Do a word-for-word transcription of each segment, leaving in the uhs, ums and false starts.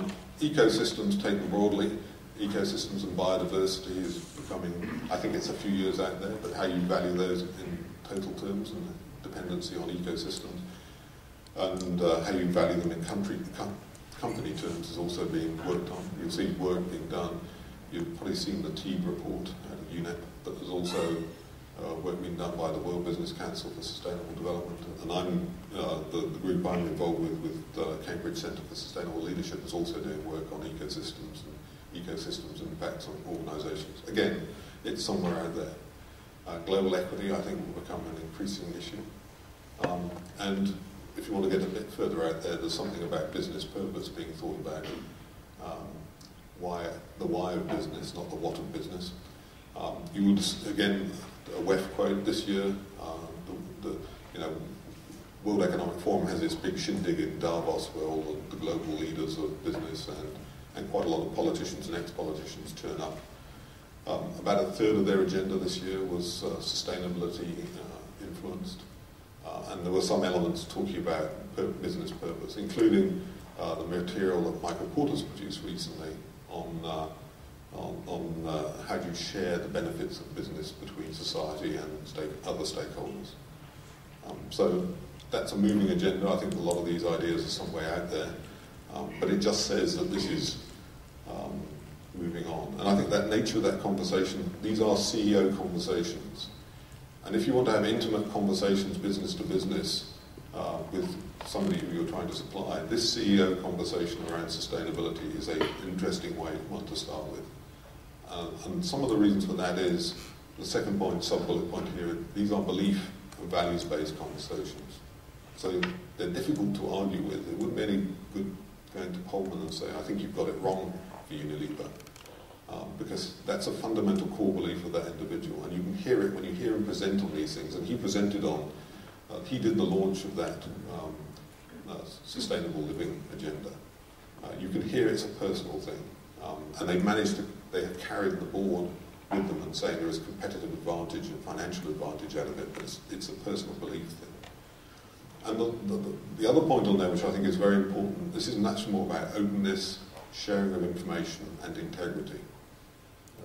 one, ecosystems taken broadly, ecosystems and biodiversity is becoming, I think it's a few years out there, but how you value those in total terms and dependency on ecosystems, and uh, how you value them in country com company terms is also being worked on. You'll see work being done. You've probably seen the TEEB report out of UNEP, but there's also uh, work being done by the World Business Council for Sustainable Development, and I'm uh, the, the group I'm involved with, with the Cambridge Centre for Sustainable Leadership, is also doing work on ecosystems and ecosystems impacts on organisations. Again, it's somewhere out there. Uh, global equity, I think, will become an increasing issue, um, and if you want to get a bit further out there, there's something about business purpose being thought about. Um, why, the why of business, not the what of business. Um, you would, again, a W E F quote this year, uh, the, the you know, World Economic Forum has this big shindig in Davos where all the, the global leaders of business and, and quite a lot of politicians and ex-politicians turn up. Um, about a third of their agenda this year was uh, sustainability uh, influenced. Uh, and there were some elements talking about pur business purpose, including uh, the material that Michael Porter's produced recently on, uh, on, on uh, how do you share the benefits of business between society and stake other stakeholders. Um, so that's a moving agenda. I think a lot of these ideas are somewhere out there. Um, but it just says that this is um, moving on. And I think that nature of that conversation, these are C E O conversations. And if you want to have intimate conversations, business to business, uh, with somebody who you're trying to supply, this C E O conversation around sustainability is an interesting way one to start with. Uh, and some of the reasons for that is, the second point, sub-bullet point here, these are belief and values-based conversations. So they're difficult to argue with. It wouldn't be any good going to Polman and say, I think you've got it wrong for Unilever. Um, because that's a fundamental core belief of that individual, and you can hear it when you hear him present on these things. And he presented on, uh, he did the launch of that um, uh, sustainable living agenda. Uh, you can hear it's a personal thing, um, and they managed to, they have carried the board with them and saying there is competitive advantage and financial advantage out of it, but it's, it's a personal belief thing. And the, the, the other point on there, which I think is very important, this is much more about openness, sharing of information, and integrity.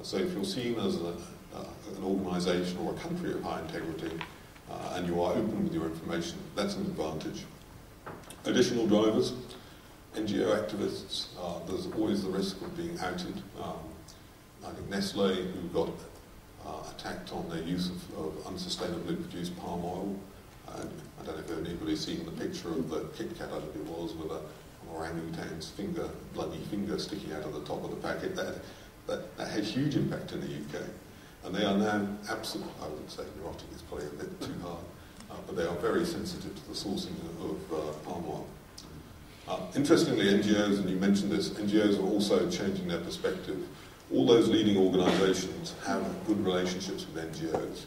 So if you're seen as a, uh, an organisation or a country of high integrity, uh, and you are open with your information, that's an advantage. Additional drivers, N G O activists, uh, there's always the risk of being outed. Um, I think Nestle, who got uh, attacked on their use of, of unsustainably produced palm oil, and I don't know if anybody's seen the picture of the KitKat, I think it was, with a, an orangutan's finger, bloody finger sticking out of the top of the packet. That, That, that had huge impact in the U K, and they are now absolutely, I wouldn't say neurotic, it's probably a bit too hard, uh, but they are very sensitive to the sourcing of uh, palm oil. Uh, interestingly, N G Os, and you mentioned this, N G Os are also changing their perspective. All those leading organisations have good relationships with N G Os,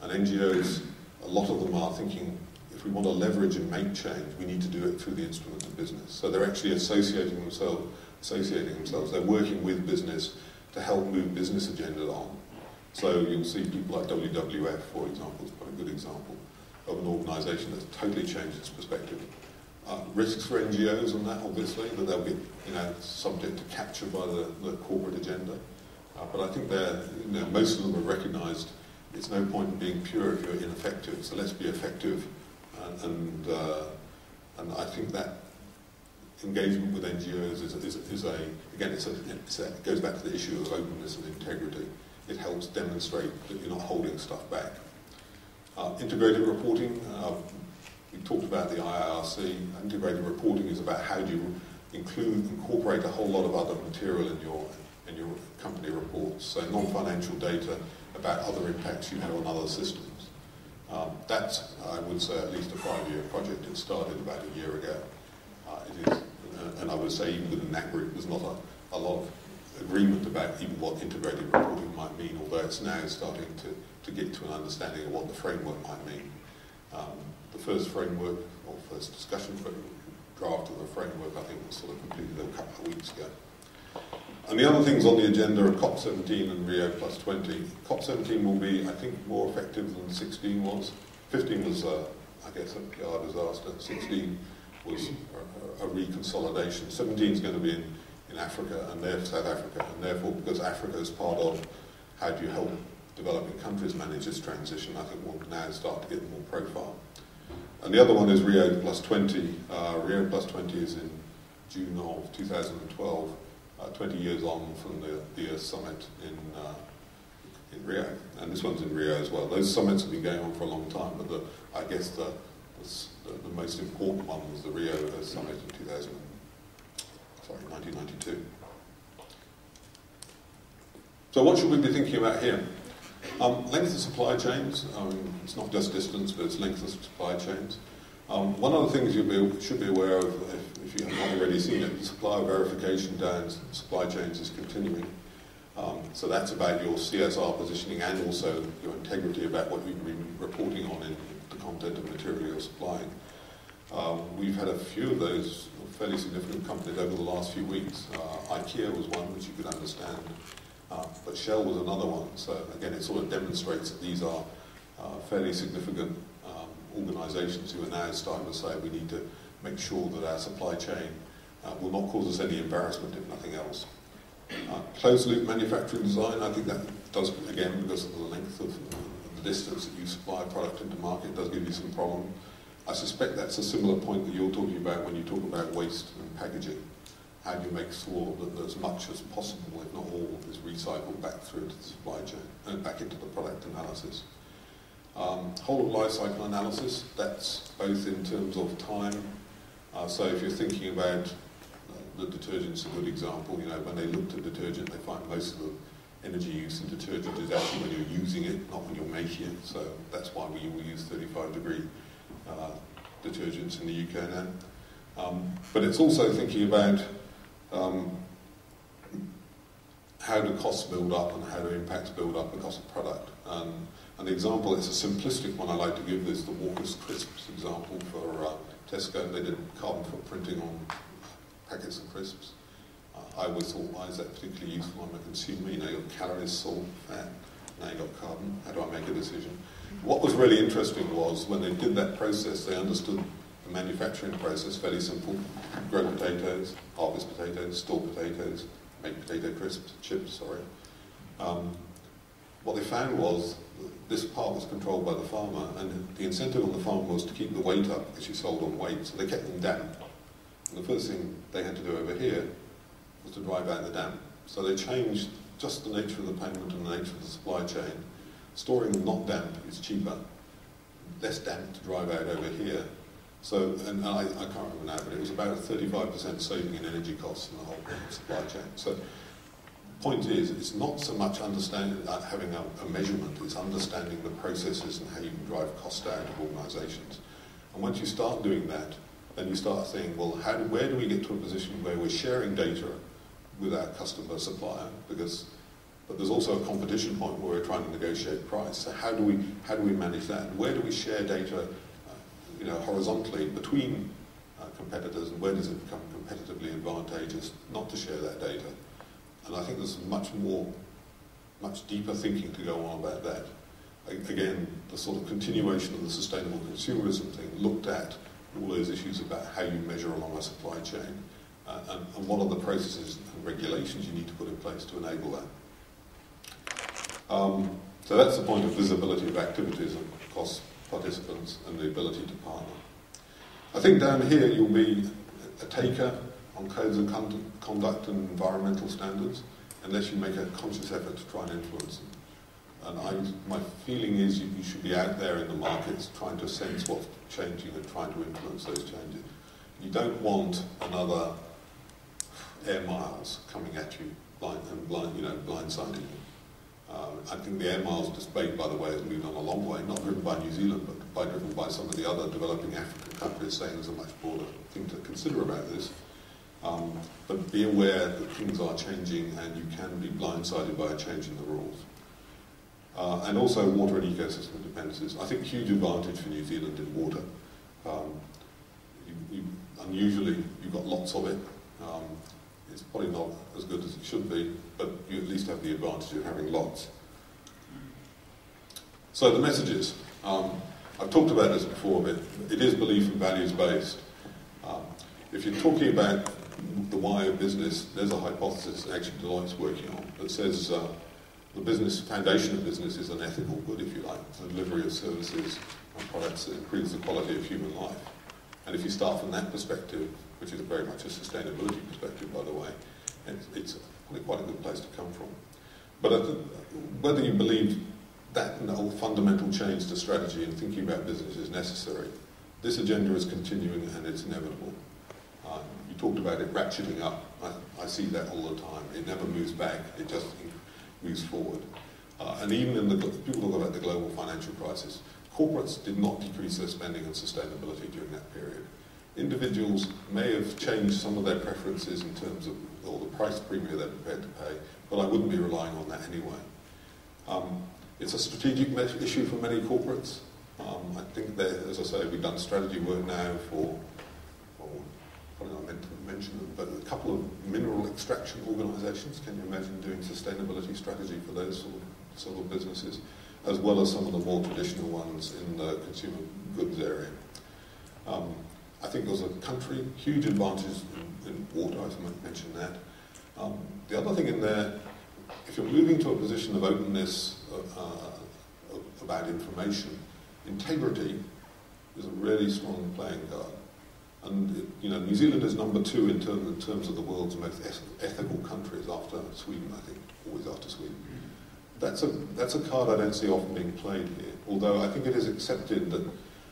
and N G Os, a lot of them are thinking, if we want to leverage and make change, we need to do it through the instrument of business. So they're actually associating themselves, associating themselves. They're working with business to help move business agenda on. So you'll see people like W W F, for example, is quite a good example of an organisation that's totally changed its perspective. Uh, risks for N G Os on that, obviously, that they'll be, you know, subject to capture by the, the corporate agenda. Uh, but I think they're, you know, most of them have recognised it's no point in being pure if you're ineffective. So let's be effective. And, and, uh, and I think that engagement with N G Os is, is, is a, again, it's a, it's a, it goes back to the issue of openness and integrity. It helps demonstrate that you're not holding stuff back. Uh, integrated reporting, uh, we talked about the I I R C. Integrated reporting is about how do you include, incorporate a whole lot of other material in your, in your company reports, so non-financial data about other impacts you have on other systems. Um, that's, I would say, at least a five-year project. It started about a year ago. Uh, it is, uh, and I would say even within that group, there's not a, a lot of agreement about even what integrated reporting might mean, although it's now starting to, to get to an understanding of what the framework might mean. Um, the first framework, or first discussion framework, draft of the framework, I think was sort of completed a couple of weeks ago. And the other things on the agenda are COP seventeen and Rio plus twenty. COP seventeen will be, I think, more effective than sixteen was. fifteen was, uh, I guess, a P R disaster. sixteen was a, a reconsolidation. seventeen is going to be in, in Africa and there, South Africa, and therefore, because Africa is part of how do you help developing countries manage this transition, I think we'll now start to get more profile. And the other one is Rio plus twenty. Uh, Rio plus twenty is in June of two thousand twelve, uh, twenty years on from the, the Earth Summit in, uh, in Rio. And this one's in Rio as well. Those summits have been going on for a long time, but the, I guess the, the, the most important one was the Rio Earth Summit in two thousand, sorry, nineteen ninety-two. So what should we be thinking about here? Um, length of supply chains. Um, it's not just distance, but it's length of supply chains. Um, one of the things you be, should be aware of, if, if you haven't already seen it, supplier verification down supply chains is continuing. Um, so that's about your C S R positioning and also your integrity about what you've been reporting on in the content of material you're supplying. Um, we've had a few of those fairly significant companies over the last few weeks. Uh, IKEA was one, which you could understand. Uh, but Shell was another one, so again it sort of demonstrates that these are uh, fairly significant um, organisations who are now starting to say we need to make sure that our supply chain uh, will not cause us any embarrassment if nothing else. Uh, closed loop manufacturing design, I think that does, again because of the length of the distance that you supply product into market, does give you some problem. I suspect that's a similar point that you're talking about when you talk about waste and packaging. How do you make sure that as much as possible, if not all, is recycled back through to the supply chain and back into the product analysis? Um, whole of life cycle analysis, that's both in terms of time. Uh, so if you're thinking about uh, the detergent's a good example, you know, when they looked at detergent, they find most of the energy use in detergent is actually when you're using it, not when you're making it. So that's why we will use thirty-five degree uh, detergents in the U K now. Um, but it's also thinking about Um, how do costs build up and how do impacts build up because of product? Um, and the example, it's a simplistic one I like to give, is the Walker's crisps example for uh, Tesco. They did carbon footprinting on packets of crisps. Uh, I always thought, why is that particularly useful? I'm a consumer, you know, you've got calories, salt, fat, now you've got carbon. How do I make a decision? What was really interesting was when they did that process, they understood the manufacturing process, fairly simple. Grow potatoes, harvest potatoes, store potatoes, make potato crisps, chips, sorry. Um, what they found was this part was controlled by the farmer, and the incentive on the farm was to keep the weight up because you sold on weight, so they kept them damp. And the first thing they had to do over here was to drive out the damp. So they changed just the nature of the payment and the nature of the supply chain. Storing them not damp is cheaper, less damp to drive out over here. So, and I, I can't remember now, but it was about a thirty-five percent saving in energy costs in the whole supply chain. So, the point is, it's not so much understanding that having a, a measurement, it's understanding the processes and how you can drive cost out of organisations. And once you start doing that, then you start saying, well, how do, where do we get to a position where we're sharing data with our customer supplier? Because, but there's also a competition point where we're trying to negotiate price. So, how do we how do we manage that? And where do we share data? You know, horizontally between uh, competitors, and where does it become competitively advantageous not to share that data? And I think there's much more, much deeper thinking to go on about that. Again, the sort of continuation of the sustainable consumerism thing looked at all those issues about how you measure along a supply chain uh, and, and what are the processes and regulations you need to put in place to enable that. Um, so that's the point of visibility of activities and costs. Participants and the ability to partner. I think down here you'll be a taker on codes of conduct and environmental standards unless you make a conscious effort to try and influence them. And I, my feeling is you, you should be out there in the markets trying to sense what's changing and trying to influence those changes. You don't want another air miles coming at you blind, and blind, you know, blindsiding you. Uh, I think the air miles displayed, by the way, has moved on a long way, not driven by New Zealand, but by, driven by some of the other developing African countries saying there's a much broader thing to consider about this. Um, but be aware that things are changing and you can be blindsided by a change in the rules. Uh, and also water and ecosystem dependencies. I think huge advantage for New Zealand in water. Um, you, you, unusually, you've got lots of it. Um, It's probably not as good as it should be, but you at least have the advantage of having lots. So the messages. Um, I've talked about this before a bit. It is belief and values based. Um, if you're talking about the why of business, there's a hypothesis actually Deloitte's working on that says uh, the business foundation of business is an ethical good, if you like, the delivery of services and products that improves the quality of human life. And if you start from that perspective, which is very much a sustainability perspective, by the way, it's, it's quite a good place to come from. But I think whether you believe that whole fundamental change to strategy and thinking about business is necessary, this agenda is continuing and it's inevitable. Uh, you talked about it ratcheting up. I, I see that all the time. It never moves back. It just moves forward. Uh, and even in the people talk about the global financial crisis, corporates did not decrease their spending on sustainability during that period. Individuals may have changed some of their preferences in terms of all the price premium they're prepared to pay, but I wouldn't be relying on that anyway. Um, it's a strategic issue for many corporates. Um, I think that, as I say, we've done strategy work now for, well, probably not meant to mention them, but a couple of mineral extraction organisations. Can you imagine doing sustainability strategy for those sort of, sort of businesses, as well as some of the more traditional ones in the consumer goods area? Um, I think there's a country, huge advantage in, in water, I might mention that. Um, the other thing in there, if you're moving to a position of openness uh, uh, about information, integrity is a really strong playing card. And it, you know, New Zealand is number two in, term, in terms of the world's most ethical countries, after Sweden, I think, always after Sweden. That's a, that's a card I don't see often being played here, although I think it is accepted that,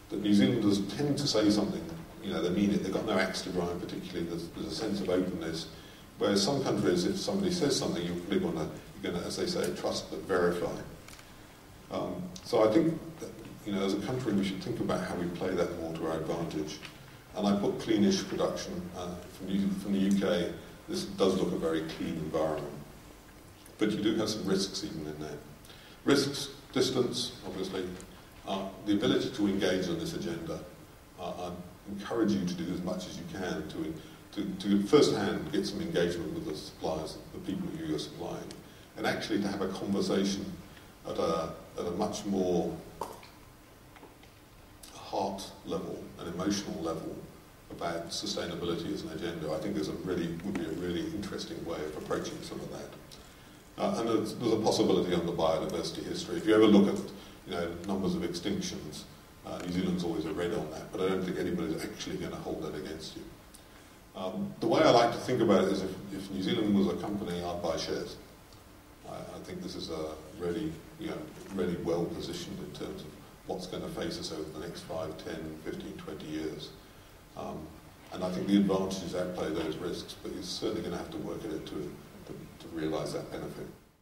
that New Zealanders tend to say something. You know, they mean it, they've got no axe to grind particularly, there's, there's a sense of openness. Whereas some countries, if somebody says something, you're really going to, you're going to, as they say, trust but verify. Um, so I think that, you know, as a country we should think about how we play that more to our advantage. And I put cleanish production uh, from, U from the U K, this does look a very clean environment. But you do have some risks even in there. Risks, distance, obviously, uh, the ability to engage on this agenda. Uh, I encourage you to do as much as you can to To, to first-hand get some engagement with the suppliers, the people who you're supplying, and actually to have a conversation at a, at a much more heart level, an emotional level, about sustainability as an agenda. I think there's a really, would be a really interesting way of approaching some of that. Uh, and there's, there's a possibility on the biodiversity history. If you ever look at, you know, numbers of extinctions, uh, New Zealand's always a red on that, but I don't think anybody's actually going to hold that against you. Um, the way I like to think about it is if, if New Zealand was a company, I'd buy shares. I, I think this is a really, you know, really well positioned in terms of what's going to face us over the next five, ten, fifteen, twenty years. Um, and I think the advantages outplay those risks, but you're certainly going to have to work at it to, to, to realise that benefit.